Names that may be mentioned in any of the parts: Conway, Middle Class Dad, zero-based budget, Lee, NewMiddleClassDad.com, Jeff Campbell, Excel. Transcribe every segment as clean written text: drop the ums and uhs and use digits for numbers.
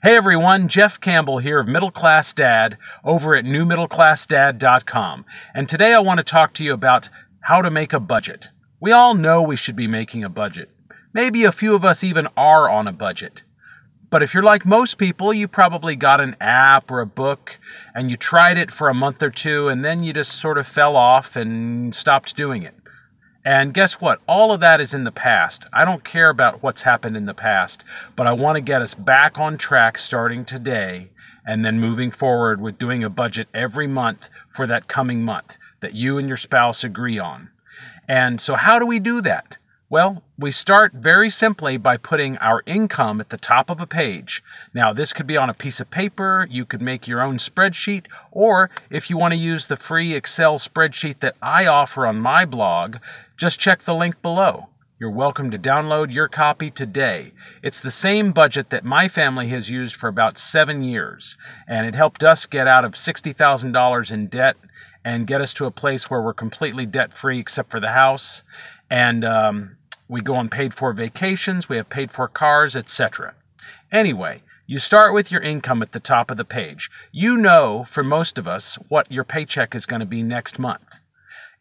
Hey everyone, Jeff Campbell here of Middle Class Dad over at NewMiddleClassDad.com, and today I want to talk to you about how to make a budget. We all know we should be making a budget. Maybe a few of us even are on a budget. But if you're like most people, you probably got an app or a book and you tried it for a month or two and then you just sort of fell off and stopped doing it. And guess what? All of that is in the past. I don't care about what's happened in the past, but I want to get us back on track starting today and then moving forward with doing a budget every month for that coming month that you and your spouse agree on. And so how do we do that? Well, we start very simply by putting our income at the top of a page. Now, this could be on a piece of paper, you could make your own spreadsheet, or if you want to use the free Excel spreadsheet that I offer on my blog, just check the link below. You're welcome to download your copy today. It's the same budget that my family has used for about 7 years, and it helped us get out of $60,000 in debt and get us to a place where we're completely debt-free except for the house. And we go on paid-for vacations, we have paid-for cars, etc. Anyway, you start with your income at the top of the page. You know, for most of us, what your paycheck is going to be next month.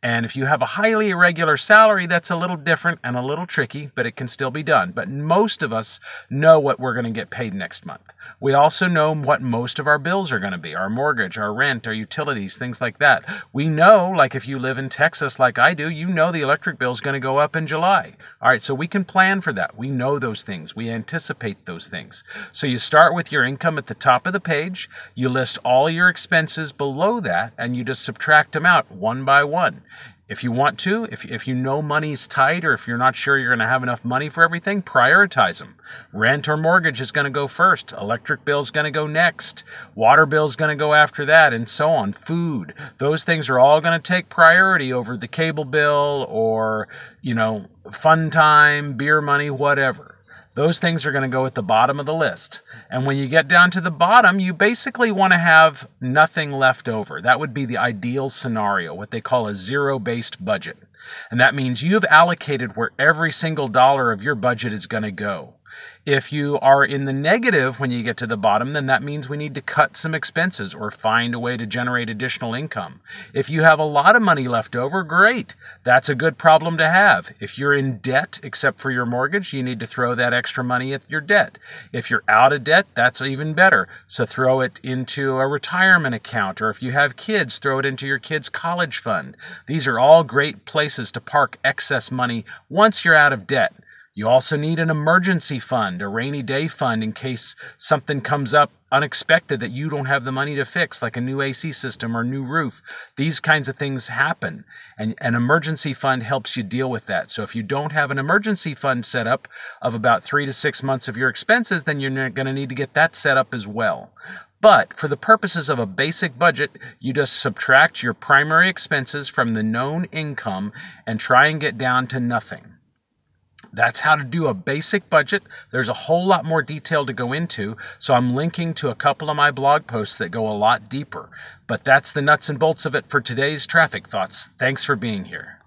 And if you have a highly irregular salary, that's a little different and a little tricky, but it can still be done. But most of us know what we're going to get paid next month. We also know what most of our bills are going to be, our mortgage, our rent, our utilities, things like that. We know, like if you live in Texas like I do, you know the electric bill is going to go up in July. All right, so we can plan for that. We know those things. We anticipate those things. So you start with your income at the top of the page. You list all your expenses below that, and you just subtract them out one by one. If you want to, if you know money's tight or if you're not sure you're going to have enough money for everything, prioritize them. Rent or mortgage is going to go first. Electric bill's going to go next. Water bill's going to go after that, and so on. Food. Those things are all going to take priority over the cable bill or, you know, fun time, beer money, whatever. Those things are going to go at the bottom of the list. And when you get down to the bottom, you basically want to have nothing left over. That would be the ideal scenario, what they call a zero-based budget. And that means you've allocated where every single dollar of your budget is going to go. If you are in the negative when you get to the bottom, then that means we need to cut some expenses or find a way to generate additional income. If you have a lot of money left over, great. That's a good problem to have. If you're in debt, except for your mortgage, you need to throw that extra money at your debt. If you're out of debt, that's even better. So throw it into a retirement account, or if you have kids, throw it into your kids' college fund. These are all great places to park excess money once you're out of debt. You also need an emergency fund, a rainy day fund, in case something comes up unexpected that you don't have the money to fix, like a new AC system or new roof. These kinds of things happen, and an emergency fund helps you deal with that. So if you don't have an emergency fund set up of about 3 to 6 months of your expenses, then you're going to need to get that set up as well. But for the purposes of a basic budget, you just subtract your primary expenses from the known income and try and get down to nothing. That's how to do a basic budget. There's a whole lot more detail to go into, so I'm linking to a couple of my blog posts that go a lot deeper. But that's the nuts and bolts of it for today's Traffic Thoughts. Thanks for being here.